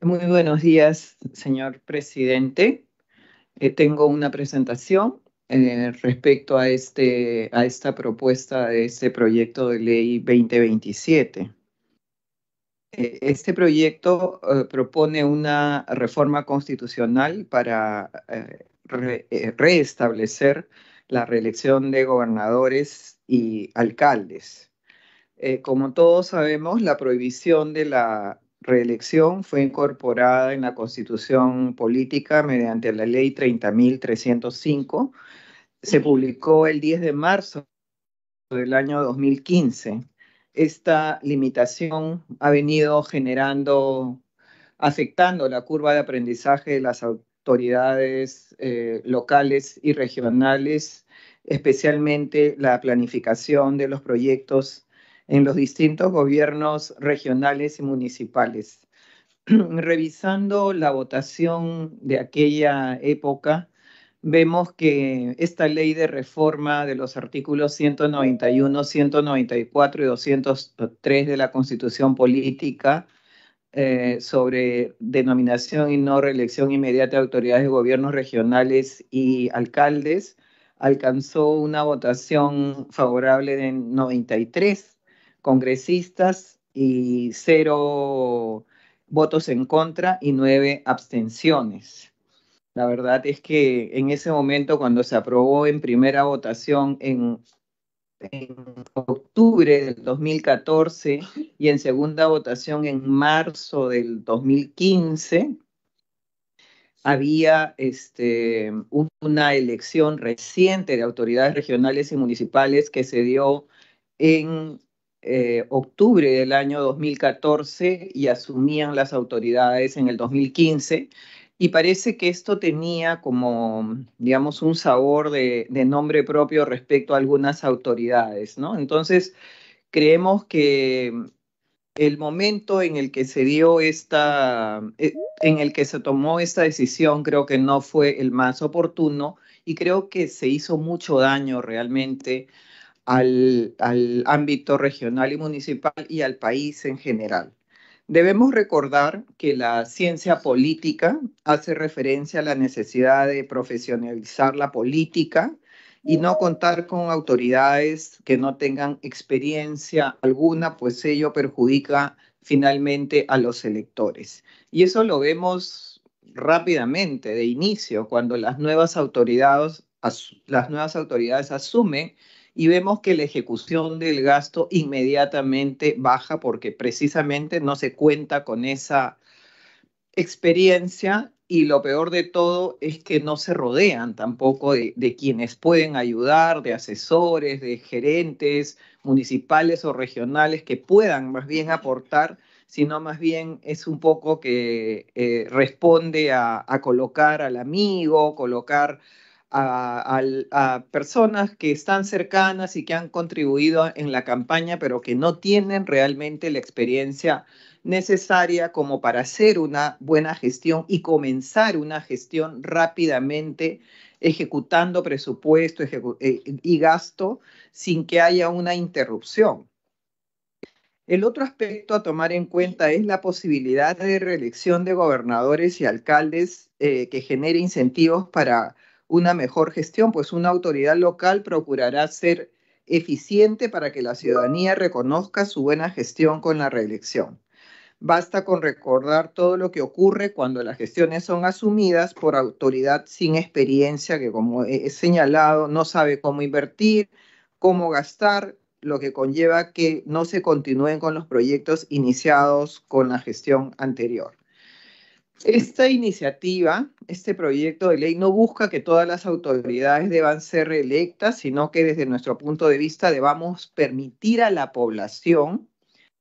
Muy buenos días, señor presidente. Tengo una presentación respecto a, esta propuesta de este proyecto de ley 2027. Este proyecto propone una reforma constitucional para reestablecer la reelección de gobernadores y alcaldes. Como todos sabemos, la prohibición de la reelección fue incorporada en la Constitución Política mediante la Ley 30.305. Se publicó el 10 de marzo del año 2015. Esta limitación ha venido afectando la curva de aprendizaje de las autoridades locales y regionales, especialmente la planificación de los proyectos en los distintos gobiernos regionales y municipales. Revisando la votación de aquella época, vemos que esta ley de reforma de los artículos 191, 194 y 203 de la Constitución Política sobre denominación y no reelección inmediata de autoridades de gobiernos regionales y alcaldes alcanzó una votación favorable de 93 congresistas y 0 votos en contra y 9 abstenciones. La verdad es que en ese momento, cuando se aprobó en primera votación en octubre del 2014 y en segunda votación en marzo del 2015, había una elección reciente de autoridades regionales y municipales que se dio en octubre del año 2014 y asumían las autoridades en el 2015. Y parece que esto tenía como, digamos, un sabor de nombre propio respecto a algunas autoridades, ¿no? Entonces, creemos que el momento en el que se tomó esta decisión, creo que no fue el más oportuno y creo que se hizo mucho daño realmente al ámbito regional y municipal y al país en general. Debemos recordar que la ciencia política hace referencia a la necesidad de profesionalizar la política y no contar con autoridades que no tengan experiencia alguna, pues ello perjudica finalmente a los electores. Y eso lo vemos rápidamente, de inicio, cuando las nuevas autoridades asumen y vemos que la ejecución del gasto inmediatamente baja porque precisamente no se cuenta con esa experiencia y lo peor de todo es que no se rodean tampoco de quienes pueden ayudar, de asesores, de gerentes municipales o regionales que puedan más bien aportar, sino más bien es un poco que responde a colocar al amigo, colocar a personas que están cercanas y que han contribuido en la campaña, pero que no tienen realmente la experiencia necesaria como para hacer una buena gestión y comenzar una gestión rápidamente ejecutando presupuesto y gasto sin que haya una interrupción. El otro aspecto a tomar en cuenta es la posibilidad de reelección de gobernadores y alcaldes que genere incentivos para una mejor gestión, pues una autoridad local procurará ser eficiente para que la ciudadanía reconozca su buena gestión con la reelección. Basta con recordar todo lo que ocurre cuando las gestiones son asumidas por autoridad sin experiencia que, como he señalado, no sabe cómo invertir, cómo gastar, lo que conlleva que no se continúen con los proyectos iniciados con la gestión anterior. Esta iniciativa, este proyecto de ley, no busca que todas las autoridades deban ser reelectas, sino que desde nuestro punto de vista debamos permitir a la población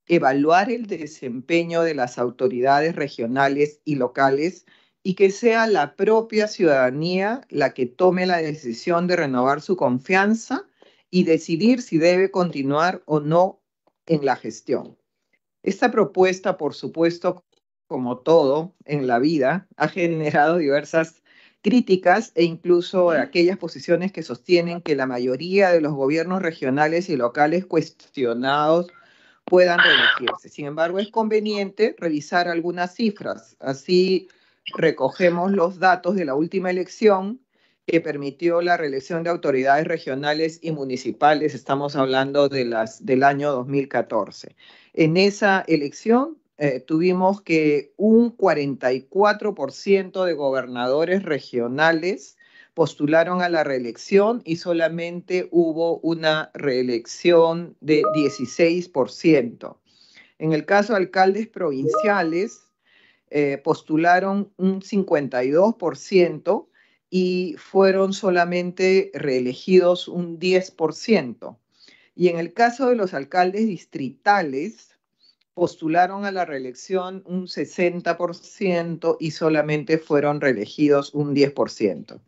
evaluar el desempeño de las autoridades regionales y locales y que sea la propia ciudadanía la que tome la decisión de renovar su confianza y decidir si debe continuar o no en la gestión. Esta propuesta, por supuesto, como todo en la vida, ha generado diversas críticas e incluso aquellas posiciones que sostienen que la mayoría de los gobiernos regionales y locales cuestionados puedan reelegirse. Sin embargo, es conveniente revisar algunas cifras. Así recogemos los datos de la última elección que permitió la reelección de autoridades regionales y municipales. Estamos hablando de del año 2014. En esa elección tuvimos que un 44% de gobernadores regionales postularon a la reelección y solamente hubo una reelección de 16%. En el caso de alcaldes provinciales, postularon un 52% y fueron solamente reelegidos un 10%. Y en el caso de los alcaldes distritales, postularon a la reelección un 60% y solamente fueron reelegidos un 10%.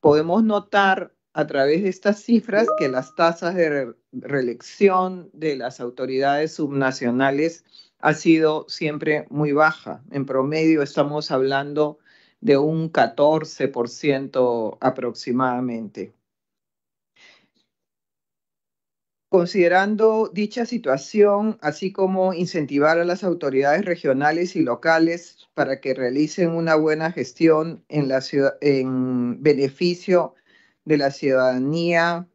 Podemos notar a través de estas cifras que las tasas de reelección de las autoridades subnacionales ha sido siempre muy baja. En promedio estamos hablando de un 14% aproximadamente. Considerando dicha situación, así como incentivar a las autoridades regionales y locales para que realicen una buena gestión en la ciudad, en beneficio de la ciudadanía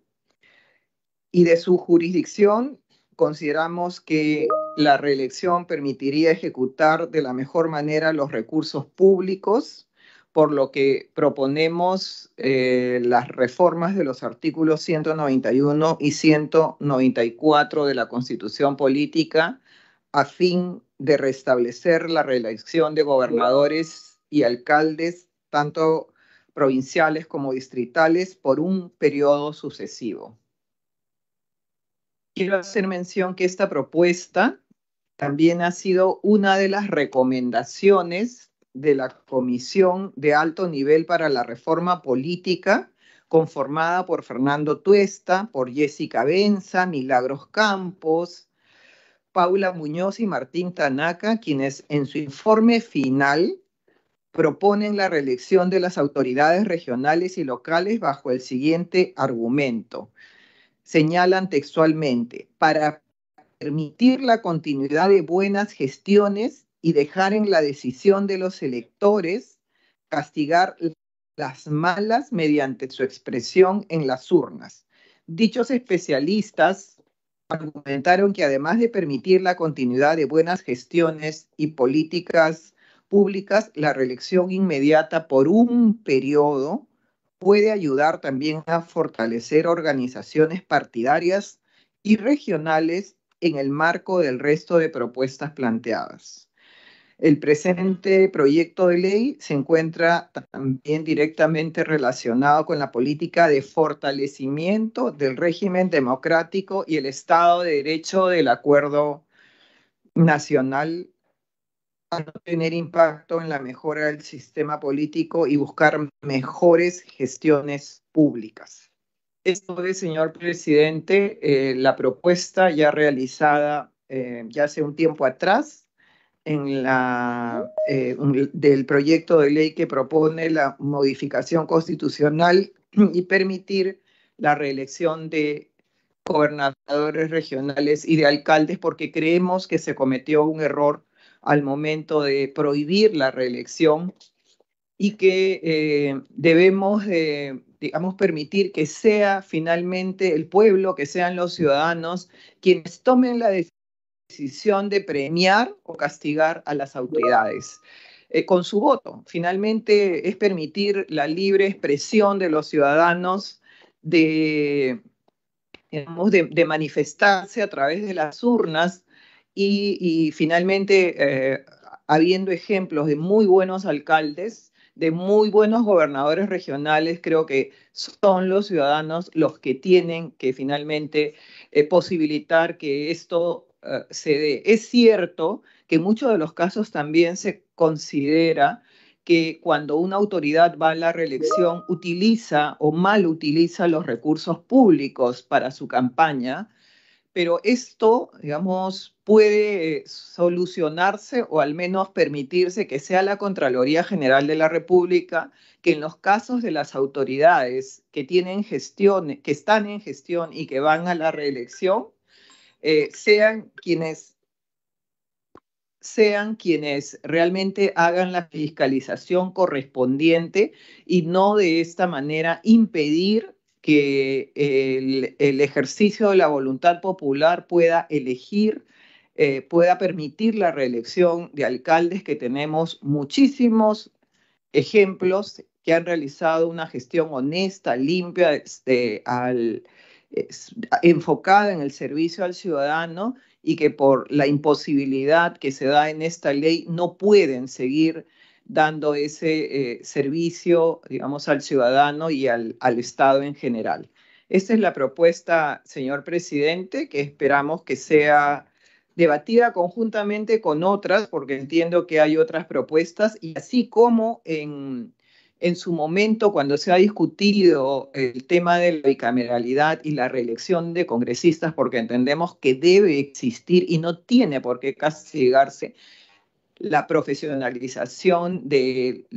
y de su jurisdicción, consideramos que la reelección permitiría ejecutar de la mejor manera los recursos públicos, por lo que proponemos las reformas de los artículos 191 y 194 de la Constitución Política a fin de restablecer la reelección de gobernadores y alcaldes, tanto provinciales como distritales, por un periodo sucesivo. Quiero hacer mención que esta propuesta también ha sido una de las recomendaciones de la Comisión de Alto Nivel para la Reforma Política, conformada por Fernando Tuesta, por Jessica Benza, Milagros Campos, Paula Muñoz y Martín Tanaka, quienes en su informe final proponen la reelección de las autoridades regionales y locales bajo el siguiente argumento. Señalan textualmente, para permitir la continuidad de buenas gestiones y dejar en la decisión de los electores castigar las malas mediante su expresión en las urnas. Dichos especialistas argumentaron que además de permitir la continuidad de buenas gestiones y políticas públicas, la reelección inmediata por un periodo puede ayudar también a fortalecer organizaciones partidarias y regionales en el marco del resto de propuestas planteadas. El presente proyecto de ley se encuentra también directamente relacionado con la política de fortalecimiento del régimen democrático y el Estado de Derecho del Acuerdo Nacional para no tener impacto en la mejora del sistema político y buscar mejores gestiones públicas. Esto es, señor presidente, la propuesta ya realizada ya hace un tiempo atrás, del proyecto de ley que propone la modificación constitucional y permitir la reelección de gobernadores regionales y de alcaldes, porque creemos que se cometió un error al momento de prohibir la reelección y que debemos, digamos, permitir que sea finalmente el pueblo, que sean los ciudadanos quienes tomen la decisión de premiar o castigar a las autoridades con su voto. Finalmente es permitir la libre expresión de los ciudadanos de manifestarse a través de las urnas y finalmente habiendo ejemplos de muy buenos alcaldes, de muy buenos gobernadores regionales, creo que son los ciudadanos los que tienen que finalmente posibilitar que esto se dé. Es cierto que en muchos de los casos también se considera que cuando una autoridad va a la reelección utiliza o mal utiliza los recursos públicos para su campaña, pero esto, digamos, puede solucionarse o al menos permitirse que sea la Contraloría General de la República que en los casos de las autoridades que tienen gestión, que están en gestión y que van a la reelección, sean quienes realmente hagan la fiscalización correspondiente y no de esta manera impedir que el ejercicio de la voluntad popular pueda elegir, pueda permitir la reelección de alcaldes, que tenemos muchísimos ejemplos que han realizado una gestión honesta, limpia, enfocada en el servicio al ciudadano, y que por la imposibilidad que se da en esta ley no pueden seguir dando ese servicio, digamos, al ciudadano y al Estado en general. Esta es la propuesta, señor presidente, que esperamos que sea debatida conjuntamente con otras, porque entiendo que hay otras propuestas, y así como en su momento, cuando se ha discutido el tema de la bicameralidad y la reelección de congresistas, porque entendemos que debe existir y no tiene por qué castigarse la profesionalización de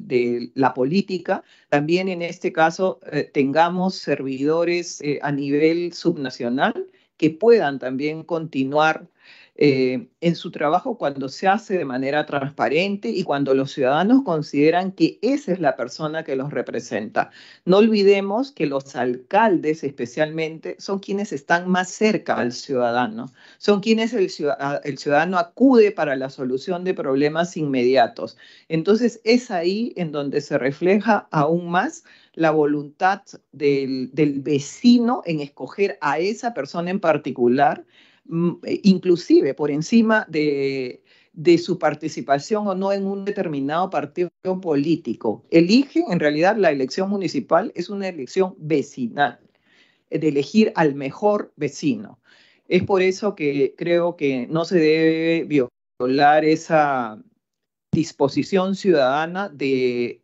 la política, también en este caso tengamos servidores a nivel subnacional que puedan también continuar en su trabajo cuando se hace de manera transparente y cuando los ciudadanos consideran que esa es la persona que los representa. No olvidemos que los alcaldes especialmente son quienes están más cerca al ciudadano, son quienes el ciudadano acude para la solución de problemas inmediatos. Entonces es ahí en donde se refleja aún más la voluntad del vecino en escoger a esa persona en particular, inclusive por encima de su participación o no en un determinado partido político. Eligen, en realidad, la elección municipal es una elección vecinal, de elegir al mejor vecino. Es por eso que creo que no se debe violar esa disposición ciudadana de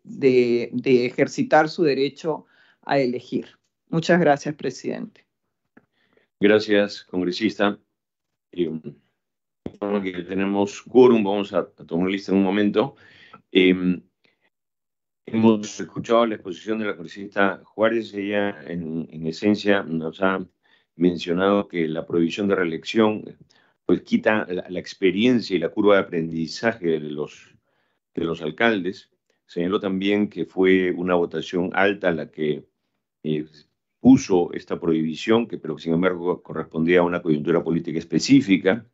ejercitar su derecho a elegir. Muchas gracias, presidente. Gracias, congresista. Que tenemos quórum, vamos a tomar lista en un momento. Hemos escuchado la exposición de la congresista Juárez. Ella en esencia nos ha mencionado que la prohibición de reelección pues quita la experiencia y la curva de aprendizaje de los alcaldes. Señaló también que fue una votación alta la que puso esta prohibición, pero que sin embargo correspondía a una coyuntura política específica.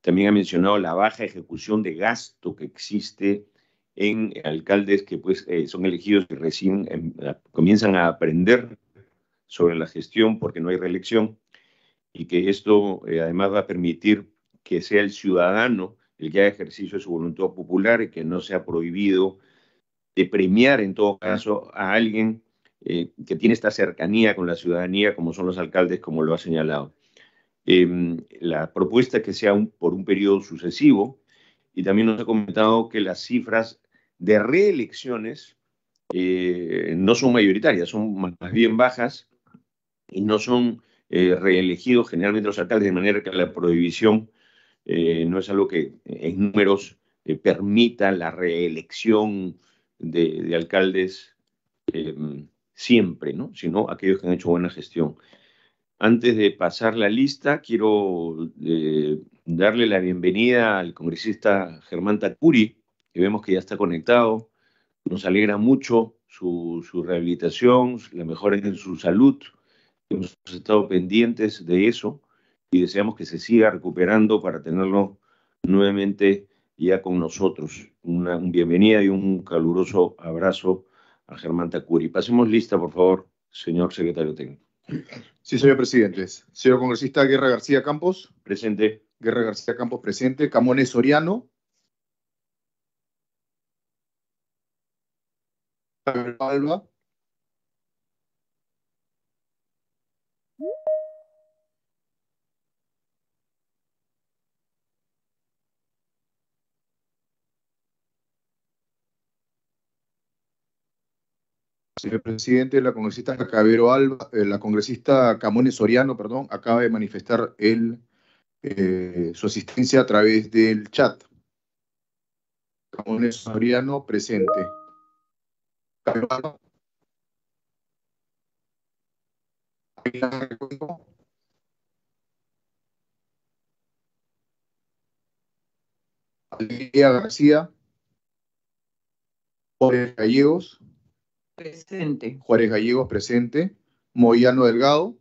También ha mencionado la baja ejecución de gasto que existe en alcaldes que pues son elegidos y recién comienzan a aprender sobre la gestión porque no hay reelección, y que esto además va a permitir que sea el ciudadano el que haga ejercicio de su voluntad popular y que no sea prohibido de premiar en todo caso a alguien que tiene esta cercanía con la ciudadanía, como son los alcaldes, como lo ha señalado. La propuesta que sea por un periodo sucesivo, y también nos ha comentado que las cifras de reelecciones no son mayoritarias, son más bien bajas, y no son reelegidos generalmente los alcaldes, de manera que la prohibición no es algo que en números permita la reelección de alcaldes siempre, ¿no?, sino aquellos que han hecho buena gestión. Antes de pasar la lista, quiero darle la bienvenida al congresista Germán Tacuri, que vemos que ya está conectado. Nos alegra mucho su rehabilitación, la mejora en su salud. Hemos estado pendientes de eso y deseamos que se siga recuperando para tenerlo nuevamente ya con nosotros. Un bienvenida y un caluroso abrazo a Germán Tacuri. Pasemos lista, por favor, señor secretario técnico. Sí, señor presidente. Señor congresista Guerra García Campos. Presente. Guerra García Campos, presente. Camones Soriano. Alba. Señor presidente, la congresista Cabero Alba, la congresista Camones Soriano, perdón, acaba de manifestar su asistencia a través del chat. Camones Soriano, presente. Alegría García. Juárez Gallegos. Presente. Juárez Gallegos, presente. Moyano Delgado.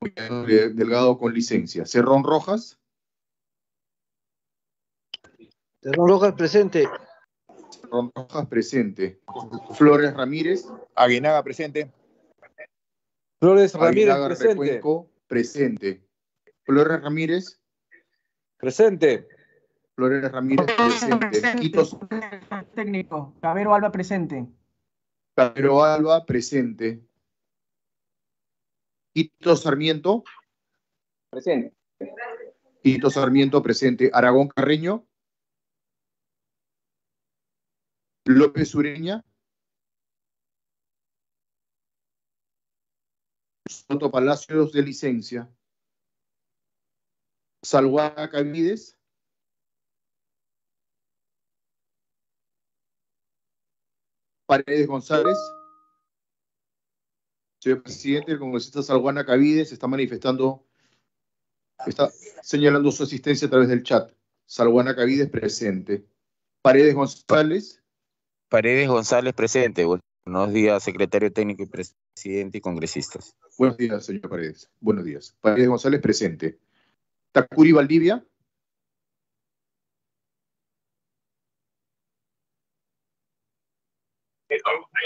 Moyano Delgado con licencia. Cerrón Rojas. Cerrón Rojas, presente. Cerrón Rojas, presente. Flores Ramírez. Aguinaga, presente. Flores Ramírez, Aguinaga, presente. Recuenco, presente. Flores Ramírez. Presente. Flores Ramírez, presente. Quitos. Técnico. Cabero Alba, presente. Cabero Alba, presente. Quito Sarmiento. Presente. Quito Sarmiento, presente. Aragón Carreño. López Ureña. Soto Palacios, de licencia. Salguana Cavides. Paredes González. Señor presidente, el congresista Salguana Cavides está manifestando, está señalando su asistencia a través del chat. Salguana Cavides, presente. Paredes González. Paredes González, presente. Buenos días, secretario técnico y presidente y congresistas. Buenos días, señor Paredes. Buenos días. Paredes González, presente. Tacuri Valdivia.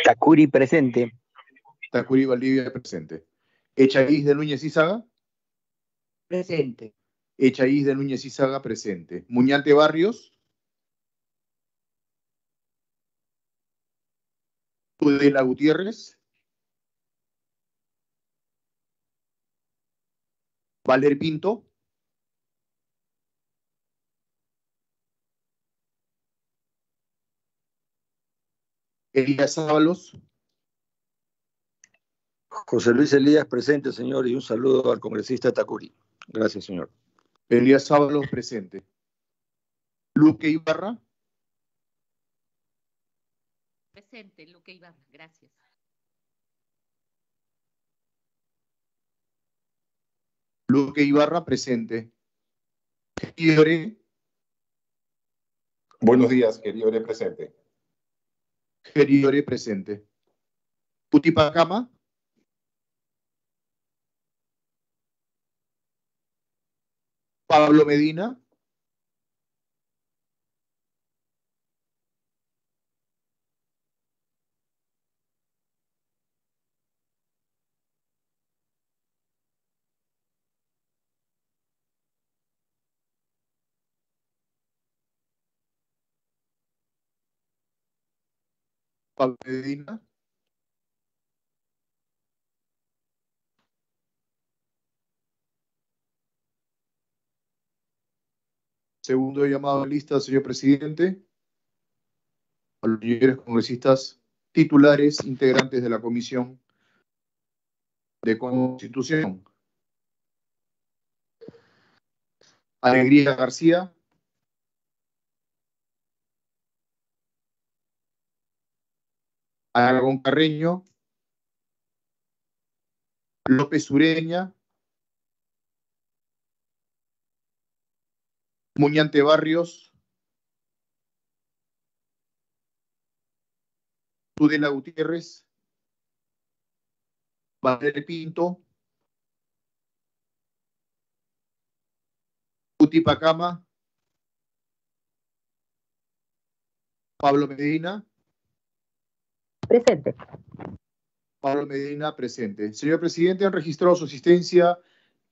Tacuri, presente. Tacuri Valdivia, presente. Echaíz de Núñez Izaga. Presente. Echaíz de Núñez Izaga, presente. Muñante Barrios. Tudela Gutiérrez. Valer Pinto. Elías Ábalos. José Luis Elías, presente, señor, y un saludo al congresista Tacuri. Gracias, señor. Elías Ábalos, presente. Luque Ibarra. Presente, Luque Ibarra, gracias. Luque Ibarra, presente. Geriore. Buenos días, Geriore, presente. Geriore, presente. Putipacama. Pablo Medina. Pablo Medina. Segundo llamado a lista, señor presidente. A los señores congresistas titulares, integrantes de la Comisión de Constitución. Alegría García. Aragón Carreño. López Ureña. Muñante Barrios. Tudela Gutiérrez. Valer Pinto. Utipacama. Pablo Medina. Presente. Pablo Medina, presente. Señor presidente, han registrado su asistencia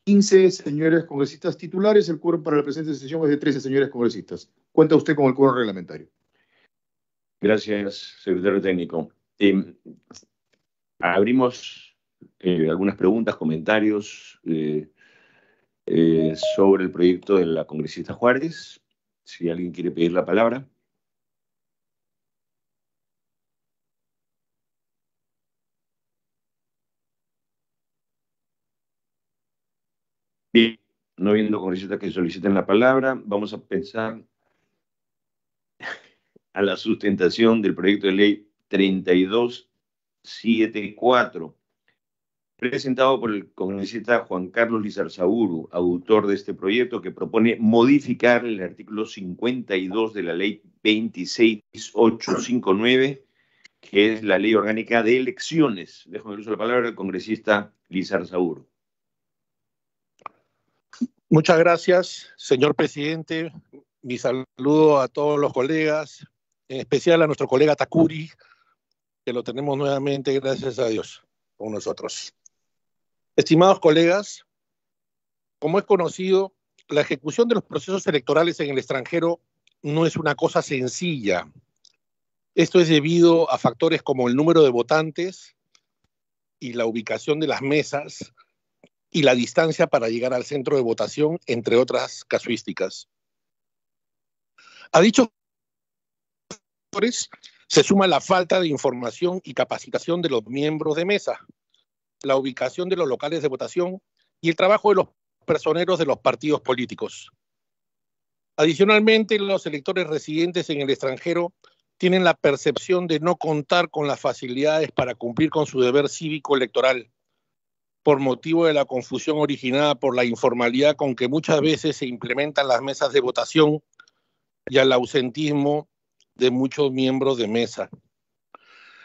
15 señores congresistas titulares. El quórum para la presente sesión es de 13 señores congresistas. Cuenta usted con el quórum reglamentario. Gracias, secretario técnico. Abrimos algunas preguntas, comentarios sobre el proyecto de la congresista Juárez. Si alguien quiere pedir la palabra. Bien, no habiendo congresistas que soliciten la palabra, vamos a pensar a la sustentación del proyecto de ley 3274, presentado por el congresista Juan Carlos Lizarzaburu, autor de este proyecto, que propone modificar el artículo 52 de la ley 26.859, que es la ley orgánica de elecciones. Dejo en el uso de la palabra al congresista Lizarzaburu. Muchas gracias, señor presidente. Mi saludo a todos los colegas, en especial a nuestro colega Tacuri, que lo tenemos nuevamente, gracias a Dios, con nosotros. Estimados colegas, como es conocido, la ejecución de los procesos electorales en el extranjero no es una cosa sencilla. Esto es debido a factores como el número de votantes y la ubicación de las mesas y la distancia para llegar al centro de votación, entre otras casuísticas. A dichos factores se suma la falta de información y capacitación de los miembros de mesa, la ubicación de los locales de votación y el trabajo de los personeros de los partidos políticos. Adicionalmente, los electores residentes en el extranjero tienen la percepción de no contar con las facilidades para cumplir con su deber cívico electoral, por motivo de la confusión originada por la informalidad con que muchas veces se implementan las mesas de votación y al ausentismo de muchos miembros de mesa.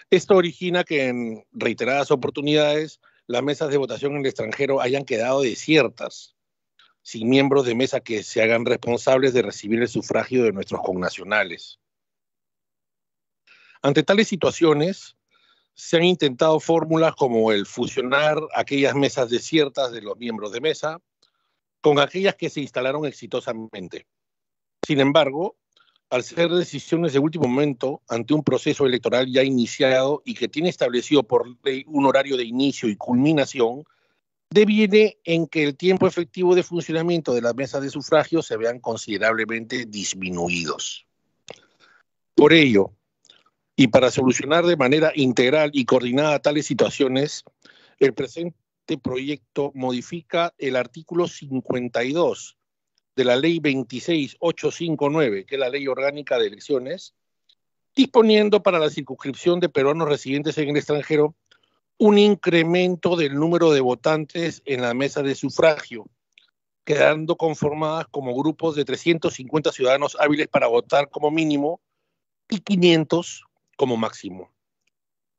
Esto origina que en reiteradas oportunidades las mesas de votación en el extranjero hayan quedado desiertas, sin miembros de mesa que se hagan responsables de recibir el sufragio de nuestros connacionales. Ante tales situaciones, se han intentado fórmulas como el fusionar aquellas mesas desiertas de los miembros de mesa con aquellas que se instalaron exitosamente. Sin embargo, al ser decisiones de último momento ante un proceso electoral ya iniciado y que tiene establecido por ley un horario de inicio y culminación, deviene en que el tiempo efectivo de funcionamiento de las mesas de sufragio se vean considerablemente disminuidos. Por ello, y para solucionar de manera integral y coordinada tales situaciones, el presente proyecto modifica el artículo 52 de la Ley 26.859, que es la Ley Orgánica de Elecciones, disponiendo para la circunscripción de peruanos residentes en el extranjero un incremento del número de votantes en la mesa de sufragio, quedando conformadas como grupos de 350 ciudadanos hábiles para votar como mínimo y 500 como máximo.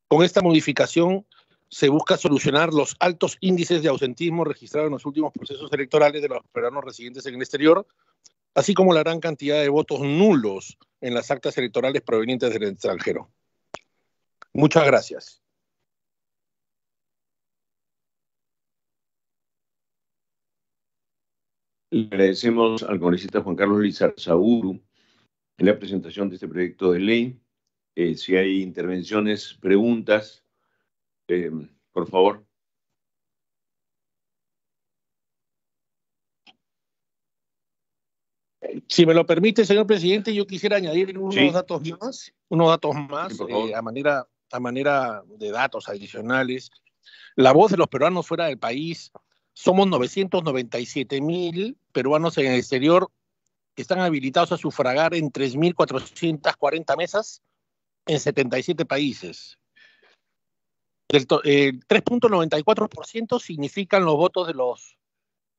Con esta modificación se busca solucionar los altos índices de ausentismo registrados en los últimos procesos electorales de los peruanos residentes en el exterior, así como la gran cantidad de votos nulos en las actas electorales provenientes del extranjero. Muchas gracias. Le agradecemos al congresista Juan Carlos Lizarzaburu en la presentación de este proyecto de ley. Si hay intervenciones, preguntas, por favor. Si me lo permite, señor presidente, yo quisiera añadir unos datos más sí, a manera de datos adicionales. La voz de los peruanos fuera del país: somos 997.000 peruanos en el exterior que están habilitados a sufragar en 3.440 mesas en 77 países. El 3.94% significan los votos de los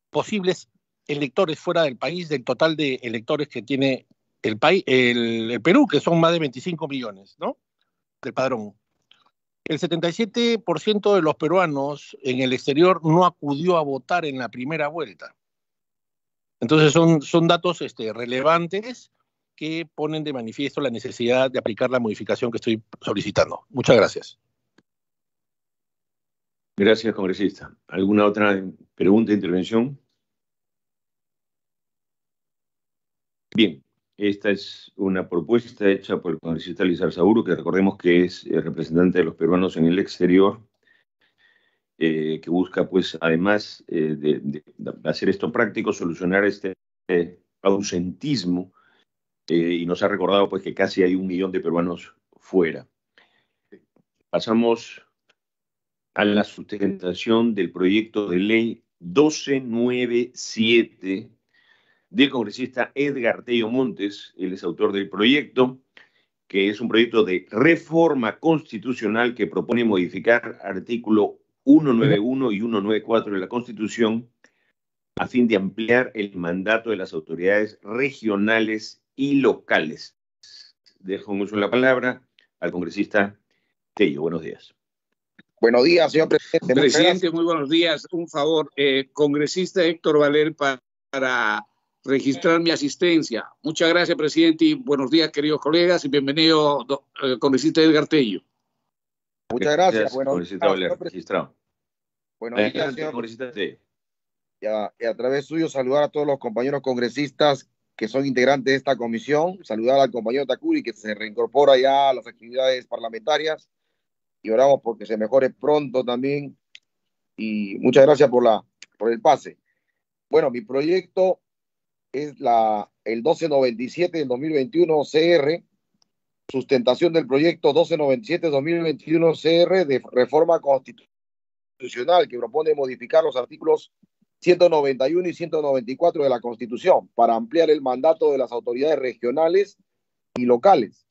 posibles electores fuera del país, del total de electores que tiene el Perú, que son más de 25 millones, ¿no?, del padrón. El 77% de los peruanos en el exterior no acudió a votar en la primera vuelta. Entonces son datos relevantes que ponen de manifiesto la necesidad de aplicar la modificación que estoy solicitando. Muchas gracias. Gracias, congresista. ¿Alguna otra pregunta, intervención? Bien, esta es una propuesta hecha por el congresista Lizarzaburu, que recordemos que es representante de los peruanos en el exterior, que busca, pues, además de hacer esto práctico, solucionar este ausentismo, y nos ha recordado, pues, que casi hay 1 millón de peruanos fuera. Pasamos a la sustentación del proyecto de ley 1297 del congresista Edgar Tello Montes. Él es autor del proyecto, que es un proyecto de reforma constitucional que propone modificar artículo 191 y 194 de la Constitución a fin de ampliar el mandato de las autoridades regionales y locales. Dejo en uso la palabra al congresista Tello. Buenos días. Buenos días, señor presidente. Presidente, muy buenos días. Un favor, congresista Héctor Valer, para registrar mi asistencia. Muchas gracias, presidente, y buenos días, queridos colegas, y bienvenido, congresista Edgar Tello. Muchas gracias. Congresista Valer, registrado. Buenos días, señor presidente. Y a través suyo saludar a todos los compañeros congresistas que son integrantes de esta comisión, saludar al compañero Tacuri, que se reincorpora ya a las actividades parlamentarias, y oramos porque se mejore pronto también, y muchas gracias por el pase. Bueno, mi proyecto es el 1297 del 2021 CR, sustentación del proyecto 1297-2021 CR de reforma constitucional, que propone modificar los artículos 191 y 194 de la Constitución para ampliar el mandato de las autoridades regionales y locales.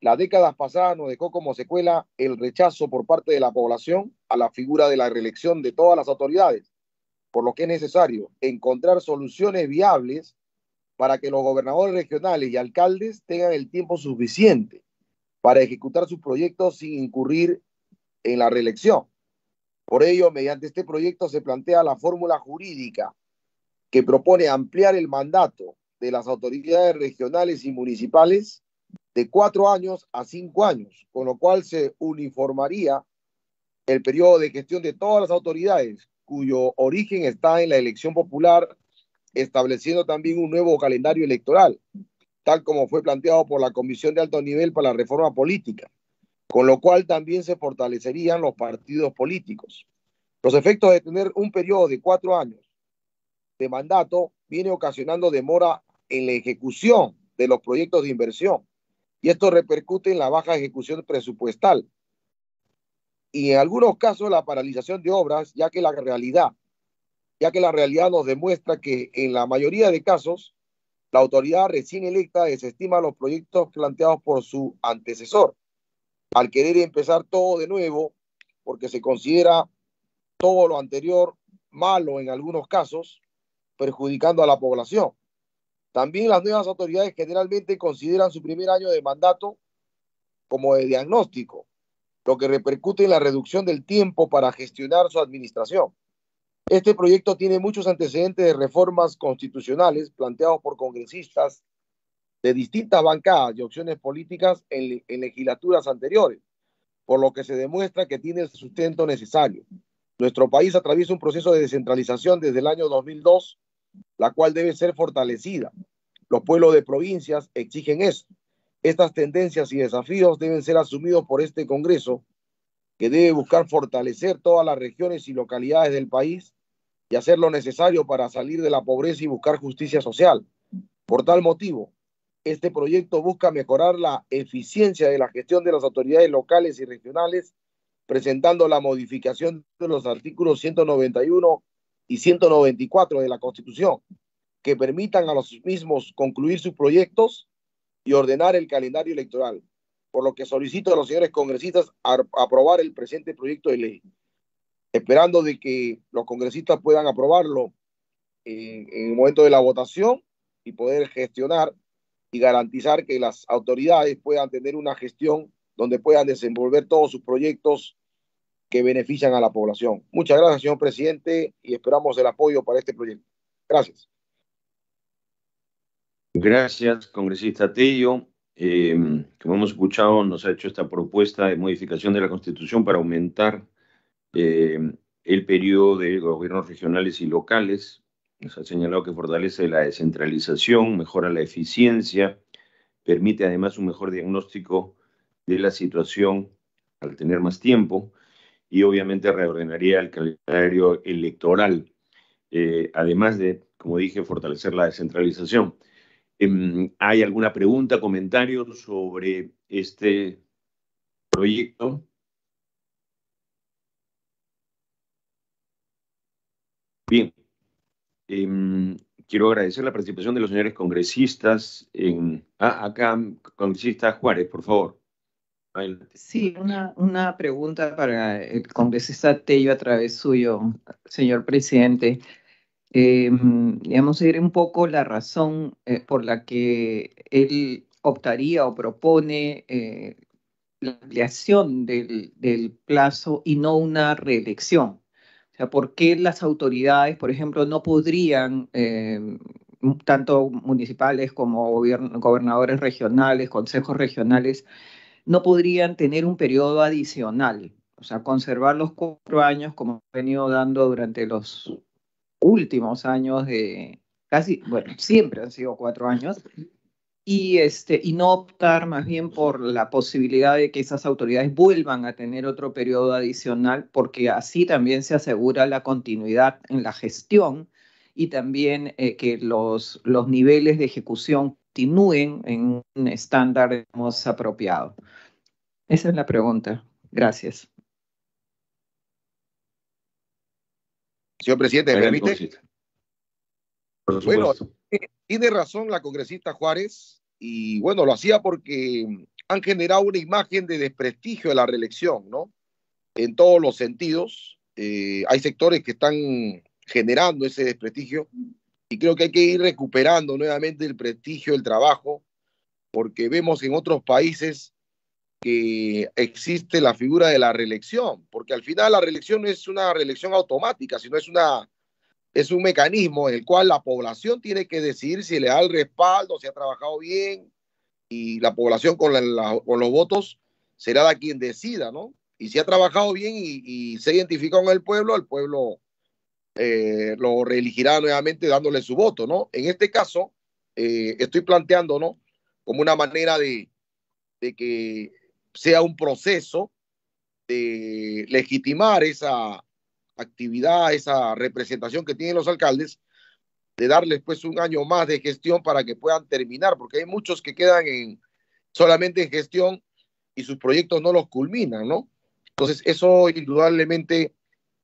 Las décadas pasadas nos dejó como secuela el rechazo por parte de la población a la figura de la reelección de todas las autoridades, por lo que es necesario encontrar soluciones viables para que los gobernadores regionales y alcaldes tengan el tiempo suficiente para ejecutar sus proyectos sin incurrir en la reelección. Por ello, mediante este proyecto se plantea la fórmula jurídica que propone ampliar el mandato de las autoridades regionales y municipales de 4 años a 5 años, con lo cual se uniformaría el periodo de gestión de todas las autoridades, cuyo origen está en la elección popular, estableciendo también un nuevo calendario electoral, tal como fue planteado por la Comisión de Alto Nivel para la Reforma Política, con lo cual también se fortalecerían los partidos políticos. Los efectos de tener un periodo de 4 años de mandato viene ocasionando demora en la ejecución de los proyectos de inversión, y esto repercute en la baja ejecución presupuestal y en algunos casos la paralización de obras, ya que la realidad nos demuestra que en la mayoría de casos la autoridad recién electa desestima los proyectos planteados por su antecesor, al querer empezar todo de nuevo, porque se considera todo lo anterior malo en algunos casos, perjudicando a la población. También las nuevas autoridades generalmente consideran su primer año de mandato como de diagnóstico, lo que repercute en la reducción del tiempo para gestionar su administración. Este proyecto tiene muchos antecedentes de reformas constitucionales planteados por congresistas de distintas bancadas y opciones políticas en legislaturas anteriores, por lo que se demuestra que tiene el sustento necesario. Nuestro país atraviesa un proceso de descentralización desde el año 2002, la cual debe ser fortalecida. Los pueblos de provincias exigen esto. Estas tendencias y desafíos deben ser asumidos por este Congreso, que debe buscar fortalecer todas las regiones y localidades del país y hacer lo necesario para salir de la pobreza y buscar justicia social. Por tal motivo, este proyecto busca mejorar la eficiencia de la gestión de las autoridades locales y regionales, presentando la modificación de los artículos 191 y 194 de la Constitución, que permitan a los mismos concluir sus proyectos y ordenar el calendario electoral, por lo que solicito a los señores congresistas aprobar el presente proyecto de ley, esperando de que los congresistas puedan aprobarlo en el momento de la votación y poder gestionar y garantizar que las autoridades puedan tener una gestión donde puedan desenvolver todos sus proyectos que benefician a la población. Muchas gracias, señor presidente, y esperamos el apoyo para este proyecto. Gracias. Gracias, congresista Tello. Como hemos escuchado, nos ha hecho esta propuesta de modificación de la Constitución para aumentar el periodo de gobiernos regionales y locales. Nos ha señalado que fortalece la descentralización, mejora la eficiencia, permite además un mejor diagnóstico de la situación al tener más tiempo, y obviamente reordenaría el calendario electoral, además de, como dije, fortalecer la descentralización. ¿Hay alguna pregunta, comentario sobre este proyecto? Quiero agradecer la participación de los señores congresistas. Acá, congresista Juárez, por favor. Adelante. Sí, una pregunta para el congresista Tello a través suyo, señor presidente. Digamos, era un poco la razón por la que él optaría o propone la ampliación del plazo y no una reelección. O sea, ¿por qué las autoridades, por ejemplo, no podrían, tanto municipales como gobernadores regionales, consejos regionales, no podrían tener un periodo adicional? O sea, conservar los 4 años como han venido dando durante los últimos años de casi, bueno, siempre han sido 4 años, y no optar más bien por la posibilidad de que esas autoridades vuelvan a tener otro periodo adicional, porque así también se asegura la continuidad en la gestión y también que los niveles de ejecución continúen en un estándar más apropiado. Esa es la pregunta. Gracias. Señor presidente, ¿me permite? Por supuesto. Bueno, tiene razón la congresista Juárez, y bueno, lo hacía porque han generado una imagen de desprestigio de la reelección, ¿no? En todos los sentidos. Hay sectores que están generando ese desprestigio y creo que hay que ir recuperando nuevamente el prestigio del trabajo, porque vemos en otros países que existe la figura de la reelección, porque al final la reelección no es una reelección automática, sino es un mecanismo en el cual la población tiene que decidir si le da el respaldo, si ha trabajado bien, y la población con los votos será la quien decida, ¿no? Y si ha trabajado bien y se identifica con el pueblo lo reelegirá nuevamente dándole su voto, ¿no? En este caso, estoy planteando, ¿no?, como una manera de que sea un proceso de legitimar esa actividad, esa representación que tienen los alcaldes, de darles pues 1 año más de gestión para que puedan terminar, porque hay muchos que quedan solamente en gestión y sus proyectos no los culminan, ¿no? Entonces eso indudablemente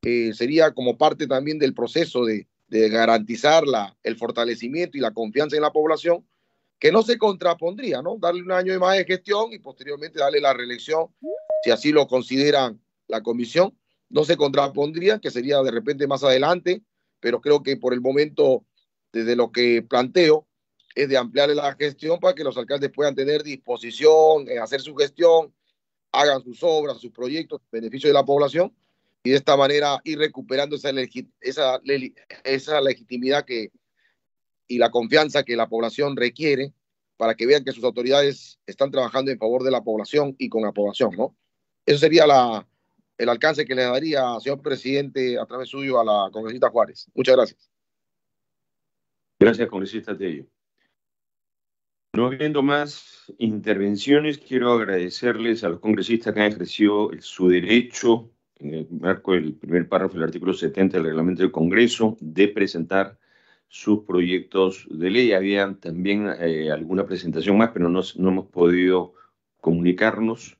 sería como parte también del proceso de garantizar el fortalecimiento y la confianza en la población, que no se contrapondría, ¿no? Darle 1 año más de gestión y posteriormente darle la reelección, si así lo consideran la comisión. No se contrapondría, que sería de repente más adelante, pero creo que por el momento, desde lo que planteo, es de ampliarle la gestión para que los alcaldes puedan tener disposición en hacer su gestión, hagan sus obras, sus proyectos, beneficio de la población, y de esta manera ir recuperando esa legitimidad que y la confianza que la población requiere para que vean que sus autoridades están trabajando en favor de la población y con la población, ¿no? Eso sería el alcance que le daría, señor presidente, a través suyo a la congresista Juárez. Muchas gracias. Gracias, congresista Tello. No habiendo más intervenciones, quiero agradecerles a los congresistas que han ejercido su derecho en el marco del primer párrafo del artículo 70 del reglamento del Congreso de presentar sus proyectos de ley. Había también alguna presentación más, pero no hemos podido comunicarnos,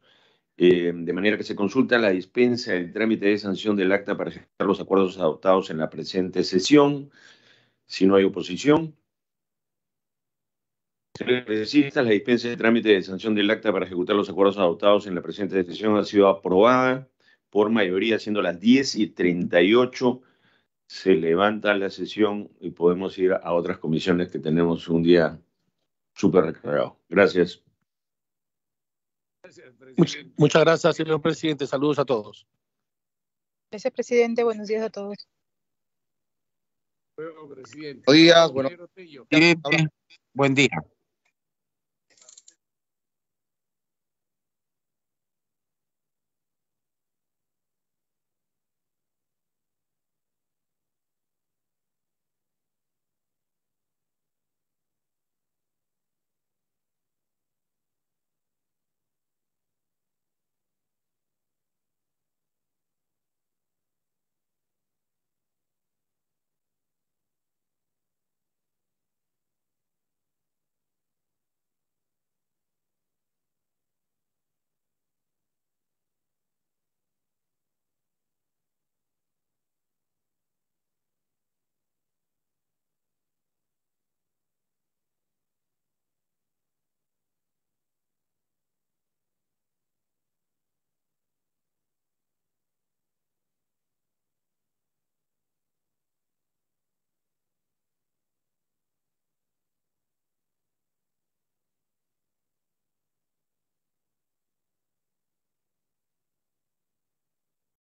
de manera que se consulta la dispensa del trámite de sanción del acta para ejecutar los acuerdos adoptados en la presente sesión. Si no hay oposición, la dispensa del trámite de sanción del acta para ejecutar los acuerdos adoptados en la presente sesión ha sido aprobada por mayoría, siendo las 10:38. Se levanta la sesión y podemos ir a otras comisiones que tenemos un día súper recargado. Gracias. Muchas gracias, señor presidente. Saludos a todos. Gracias, presidente. Buenos días a todos. Buenos días. Buen día.